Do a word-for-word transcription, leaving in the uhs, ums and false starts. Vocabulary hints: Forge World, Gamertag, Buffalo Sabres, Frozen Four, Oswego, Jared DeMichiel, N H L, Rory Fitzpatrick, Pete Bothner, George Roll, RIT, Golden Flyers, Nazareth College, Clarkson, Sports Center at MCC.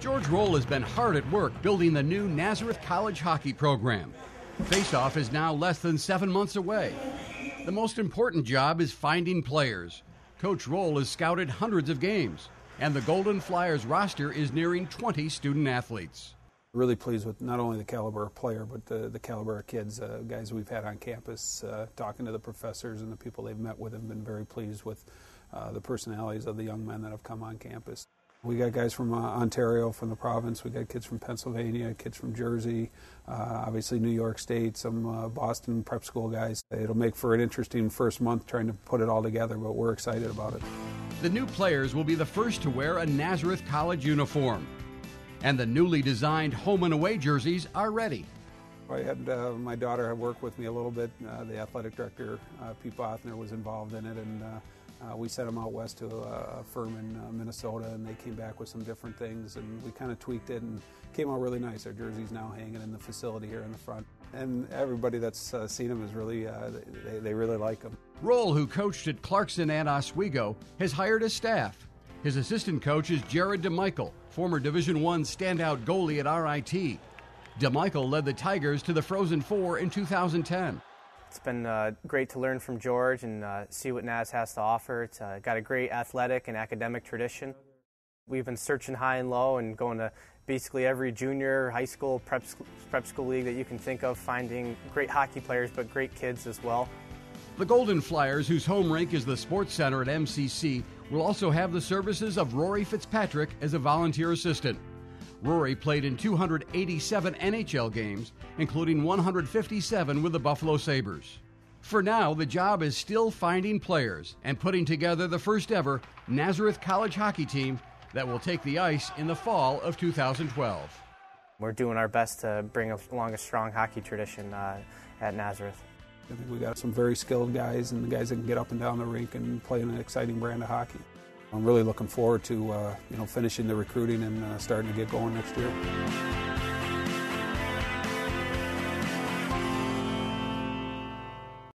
George Roll has been hard at work building the new Nazareth College hockey program. Face-off is now less than seven months away. The most important job is finding players. Coach Roll has scouted hundreds of games, and the Golden Flyers roster is nearing twenty student-athletes. Really pleased with not only the caliber of player, but the, the caliber of kids, uh, guys we've had on campus. Uh, talking to the professors and the people they've met with, have been very pleased with uh, the personalities of the young men that have come on campus. We got guys from uh, Ontario, from the province. We got kids from Pennsylvania, kids from Jersey, uh, obviously New York State, some uh, Boston prep school guys. It'll make for an interesting first month trying to put it all together, but we're excited about it. The new players will be the first to wear a Nazareth College uniform. And the newly designed home and away jerseys are ready. I had uh, my daughter work with me a little bit. Uh, the athletic director, uh, Pete Bothner, was involved in it, and uh, uh, we sent them out west to a, a firm in uh, Minnesota, and they came back with some different things, and we kind of tweaked it and came out really nice. Our jersey's now hanging in the facility here in the front, and everybody that's uh, seen them is really, uh, they, they really like them. Roll, who coached at Clarkson and Oswego, has hired a staff. His assistant coach is Jared DeMichiel, former Division One standout goalie at R I T. DeMichiel led the Tigers to the Frozen Four in two thousand ten. It's been uh, great to learn from George and uh, see what Naz has to offer. It's uh, got a great athletic and academic tradition. We've been searching high and low and going to basically every junior, high school, prep, prep school league that you can think of, finding great hockey players but great kids as well. The Golden Flyers, whose home rink is the Sports Center at M C C, will also have the services of Rory Fitzpatrick as a volunteer assistant. Rory played in two hundred eighty-seven N H L games, including one hundred fifty-seven with the Buffalo Sabres. For now, the job is still finding players and putting together the first ever Nazareth College hockey team that will take the ice in the fall of two thousand twelve. We're doing our best to bring along a strong hockey tradition uh, at Nazareth. I think we got some very skilled guys and the guys that can get up and down the rink and play an exciting brand of hockey. I'm really looking forward to uh, you know, finishing the recruiting and uh, starting to get going next year.